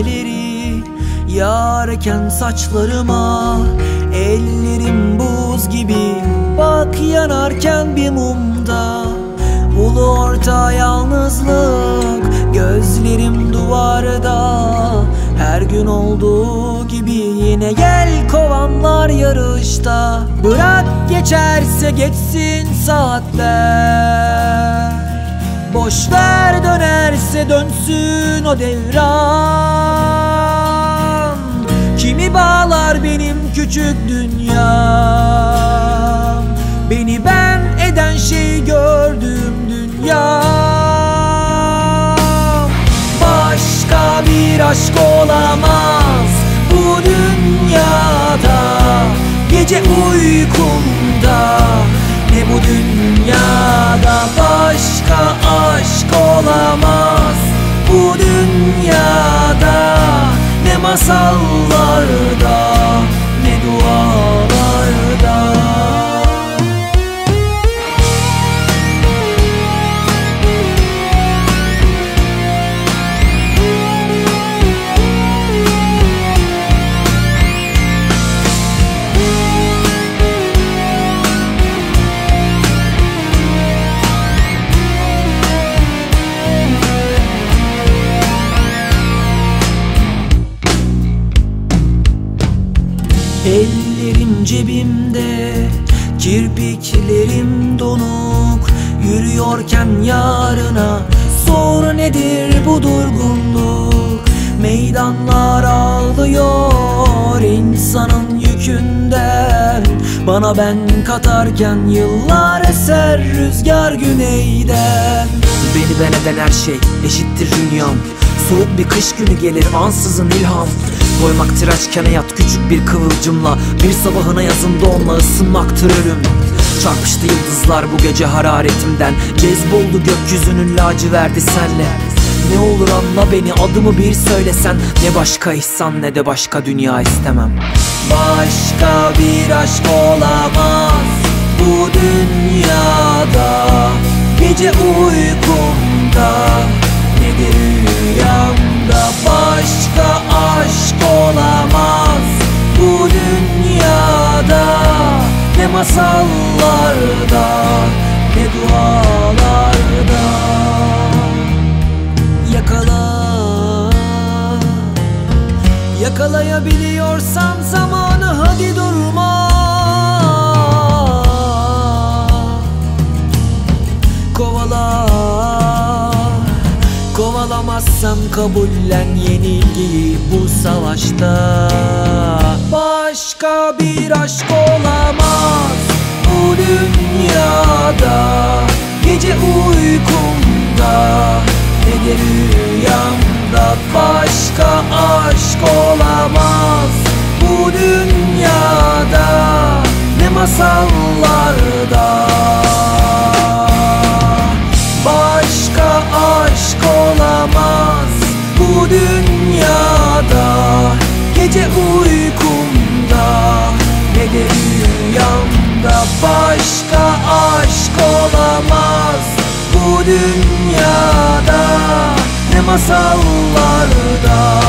geceleri yağarken saçlarıma, ellerim buz gibi bak yanarken bir mumda. Ulu orta yalnızlık, gözlerim duvarda. Her gün olduğu gibi yine gel kovanlar yarışta. Bırak geçerse geçsin saatler, boşver dönerse dönsün o devran. Kimi bağlar benim küçük dünyam, beni ben eden şeyi gördüğüm dünya. Başka bir aşk olamaz bu dünyada. Gece uykumda ne bu dünyada. Başka aşk olamaz bu dünyada. Ne masallarda ne dualarda. Ellerim cebimde, kirpiklerim donuk. Yürüyorken yarına sor nedir bu durgunluk. Meydanlar ağlıyor insanın yükünden. Bana ben katarken yıllar eser rüzgar güneyden. Beni ben eden her şey eşittir rünyam. Soğuk bir kış günü gelir ansızın ilham. Koymaktır aşkana yat küçük bir kıvılcımla. Bir sabahına yazında onunla ısınmaktır ölüm. Çarpıştı yıldızlar bu gece hararetimden. Cezboldu gökyüzünün laciverdi senle. Ne olur anla beni, adımı bir söylesen. Ne başka ihsan ne de başka dünya istemem. Başka bir aşk olamaz bu dünyada. Gece uykumda nedir rüyamda. Başka aşk olamaz bu dünyada. Ne masallarda ne dualarda. Yakala, yakalayabiliyorsan zamanı hadi durma. Kovala, kovalamazsam kabullen yenilgiyi bu savaşta. Başka bir aşk olamaz bu dünyada. Gece uykumda ne de rüyamda. Başka aşk olamaz bu dünyada. Ne masallarda. Başka aşk olamaz bu dünyada. Gece uykumda ne de rüyamda. Başka aşk olamaz bu dünyada. Ne masallarda.